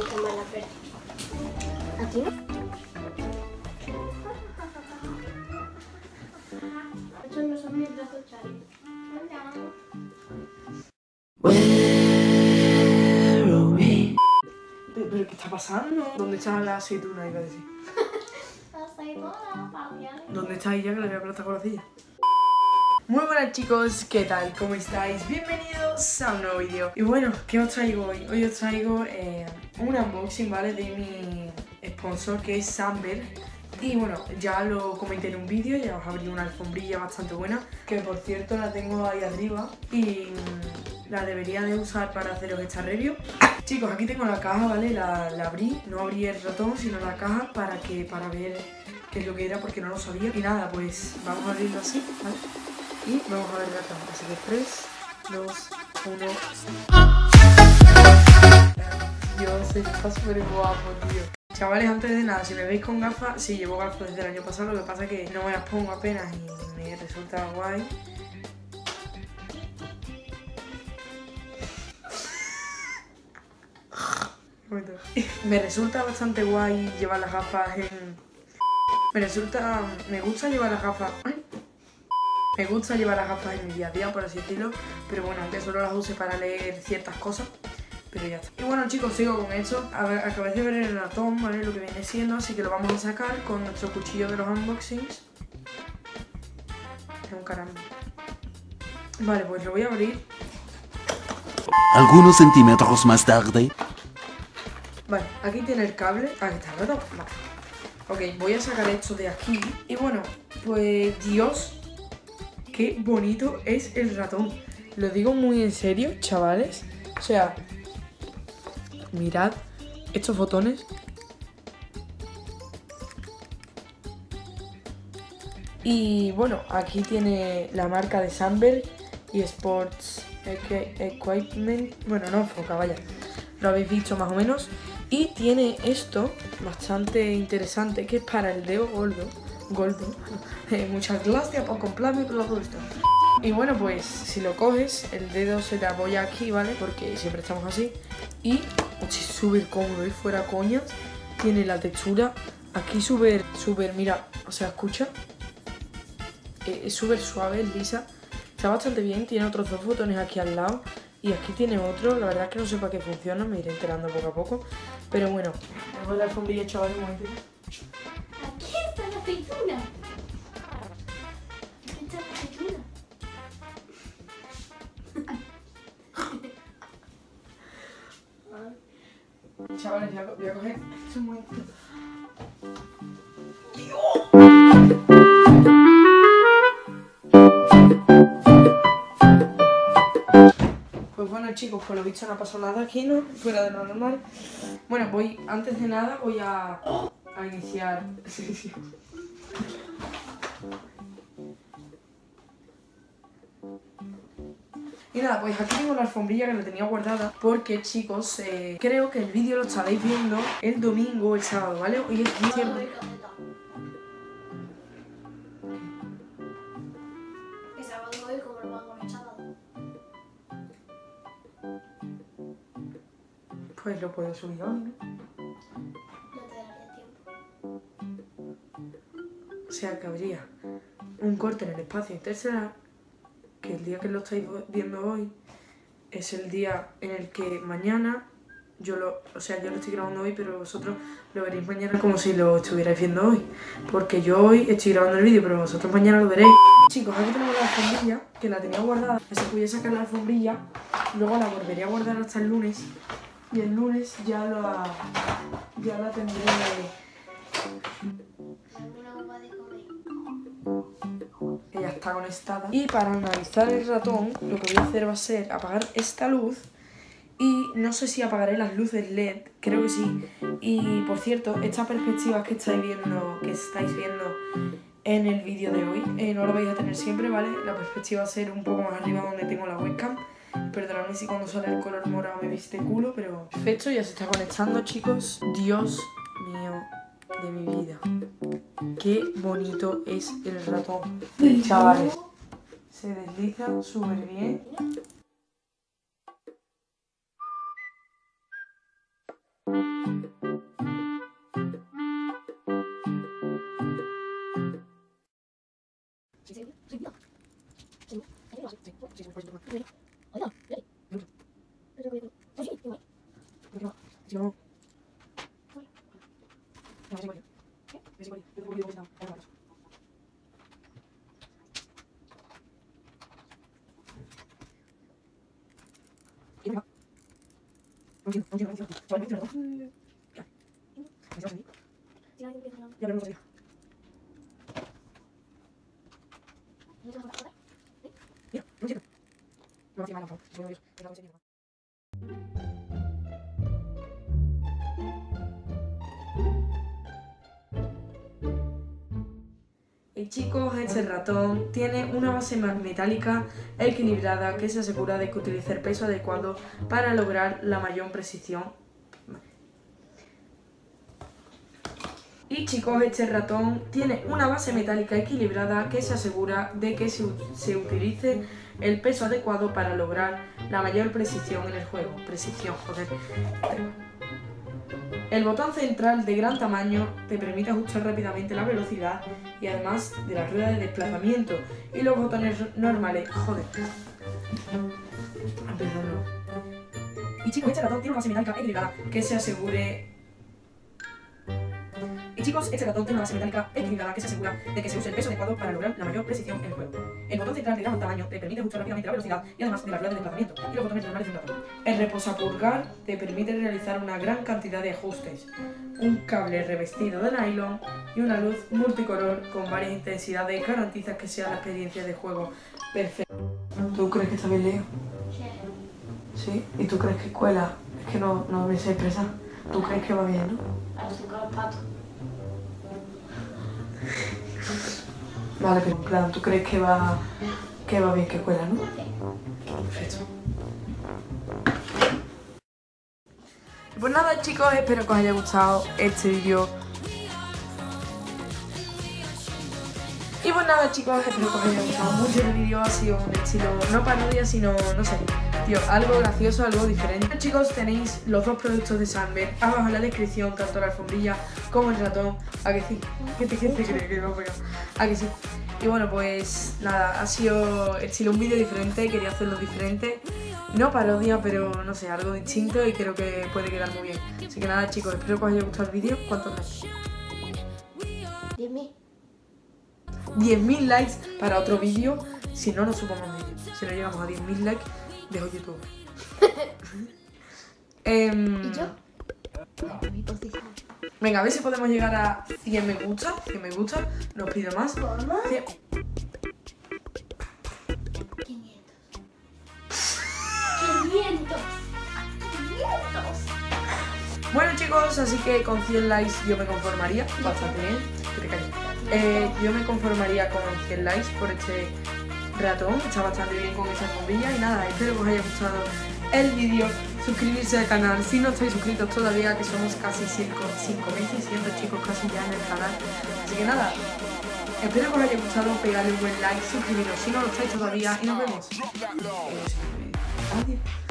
con tan mala suerte. ¿Aquí no? Estos no son mis brazos, Charlie. ¿Pero qué está pasando? ¿Dónde está la aceituna? Iba a decir. ¿Dónde está ella que la voy a aplastar con la silla? Muy buenas chicos, ¿qué tal? ¿Cómo estáis? Bienvenidos a un nuevo vídeo. Y bueno, ¿qué os traigo hoy? Hoy os traigo un unboxing, ¿vale? De mi sponsor que es Sandberg. Y bueno, ya lo comenté en un vídeo, ya os abrí una alfombrilla bastante buena, que por cierto la tengo ahí arriba y la debería de usar para haceros esta review. Chicos, aquí tengo la caja, ¿vale? La abrí, no abrí el ratón, sino la caja para ver qué es lo que era porque no lo sabía. Y nada, pues vamos a abrirlo así, ¿vale? Y vamos a ver la caja. Así que 3, 2, 1. Dios, está súper guapo, tío. Chavales, antes de nada, si me veis con gafas, sí, llevo gafas desde el año pasado, lo que pasa es que no me las pongo apenas y me resulta guay. Me resulta bastante guay llevar las gafas en... Me gusta llevar las gafas... Me gusta llevar las gafas en mi día a día, por así decirlo. Pero bueno, aunque solo las use para leer ciertas cosas. Pero ya está. Y bueno chicos, sigo con esto. Acabé de ver el ratón, ¿vale? Lo que viene siendo. Así que lo vamos a sacar con nuestro cuchillo de los unboxings. Es un caramelo. Vale, pues lo voy a abrir. Algunos centímetros más tarde... Vale, aquí tiene el cable. Aquí está el ratón. Vale. Ok, voy a sacar esto de aquí. Y bueno, pues Dios, qué bonito es el ratón. Lo digo muy en serio, chavales. O sea, mirad estos botones. Y bueno, aquí tiene la marca de Sandberg y Sports Equipment. Bueno, no enfoca, vaya. Lo habéis visto más o menos. Y tiene esto, bastante interesante, que es para el dedo gordo. Muchas gracias por comprarme por los gustos. Y bueno, pues si lo coges, el dedo se te apoya aquí, ¿vale? Porque siempre estamos así. Y, oye, súper cómodo y fuera coñas. Tiene la textura aquí súper, mira, o sea, escucha. Es súper suave, es lisa. Está bastante bien, tiene otros dos botones aquí al lado. Y aquí tiene otro, la verdad es que no sé para qué funciona, me iré enterando poco a poco. Pero bueno, voy a dar alfombrilla, chavales, un momentito. Aquí está la aceituna. Aquí está la aceituna. Chavales, voy a coger. Esto es muy... Chicos, por lo visto no ha pasado nada aquí, ¿no? Fuera de lo normal. Bueno, voy, antes de nada, voy a iniciar. Sí. Y nada, pues aquí tengo la alfombrilla que la tenía guardada. Porque, chicos, creo que el vídeo lo estaréis viendo el domingo o el sábado, ¿vale? Hoy es diciembre. El sábado hoy, como lo hago el sábado. Pues lo puedo subir hoy, ¿no? No te daría tiempo. O sea, cabría un corte en el espacio interestelar, que el día que lo estáis viendo hoy es el día en el que mañana, yo lo estoy grabando hoy, pero vosotros lo veréis mañana como si lo estuvierais viendo hoy. Porque yo hoy estoy grabando el vídeo, pero vosotros mañana lo veréis. Chicos, aquí tenemos la alfombrilla, que la tenía guardada. Si pudiera sacar la alfombrilla, luego la volvería a guardar hasta el lunes. Y el lunes ya la tendré. Ella está conectada. Y para analizar el ratón, lo que voy a hacer va a ser apagar esta luz. Y no sé si apagaré las luces LED, creo que sí. Y por cierto, estas perspectivas que estáis viendo, en el vídeo de hoy, no lo vais a tener siempre, ¿vale? La perspectiva va a ser un poco más arriba donde tengo la webcam. Perdonadme si cuando sale el color morado me viste culo, pero... Perfecto, ya se está conectando, chicos. Dios mío de mi vida. Qué bonito es el ratón. Chavales, se desliza súper bien. Y chicos, este ratón tiene una base más metálica equilibrada que se asegura de que utilice el peso adecuado para lograr la mayor precisión. Y chicos, este ratón tiene una base metálica equilibrada que se asegura de que se utilice el peso adecuado para lograr la mayor precisión en el juego. Precisión, joder. El botón central de gran tamaño te permite ajustar rápidamente la velocidad y además de la rueda de desplazamiento y los botones normales. Joder. Perdón. Y chicos, este ratón tiene una base metálica equilibrada que se asegure... de que se use el peso adecuado para lograr la mayor precisión en el juego. El botón central de gran tamaño te permite ajustar rápidamente la velocidad y además de la rueda de desplazamiento y los botones normales de un ratón. El reposapulgar te permite realizar una gran cantidad de ajustes, un cable revestido de nylon y una luz multicolor con varias intensidades que garantizan que sea la experiencia de juego perfecta. ¿Tú crees que está bien leído? Sí. ¿Y tú crees que cuela? Es que no me sé expresar. ¿Tú crees que va bien, no? A los patos. Vale, pero en plan, ¿tú crees que va bien, que cuela, no? Perfecto. Pues nada, chicos, espero que os haya gustado este vídeo. Y pues nada, chicos, espero que os haya gustado mucho el vídeo. Ha sido un estilo, no parodia, sino, no sé, tío, algo gracioso, algo diferente. Chicos, tenéis los dos productos de Sandberg abajo en la descripción, tanto la alfombrilla como el ratón. ¿A que sí? ¿Qué te crees que no? ¿A que sí? Y bueno, pues nada, ha sido estilo un vídeo diferente, quería hacerlo diferente. No parodia, pero no sé, algo distinto y creo que puede quedar muy bien. Así que nada, chicos, espero que os haya gustado el vídeo. ¿Cuántos likes? 10.000 likes para otro vídeo, si no nos supamos vídeo. Si no llegamos a 10.000 likes, dejo YouTube. ¿Y yo? Venga, a ver si podemos llegar a 100 me gusta. 100 me gusta, no os pido más. 100... 500. Bueno, chicos, así que con 100 likes yo me conformaría. Bastante bien. Yo me conformaría con 100 likes por este ratón, está bastante bien con esa bombilla. Y nada, espero que os haya gustado el vídeo. Suscribirse al canal si no estáis suscritos todavía, que somos casi 5.600 chicos casi ya en el canal. Así que nada, espero que os haya gustado, pegarle un buen like, suscribiros si no lo estáis todavía y nos vemos. Adiós.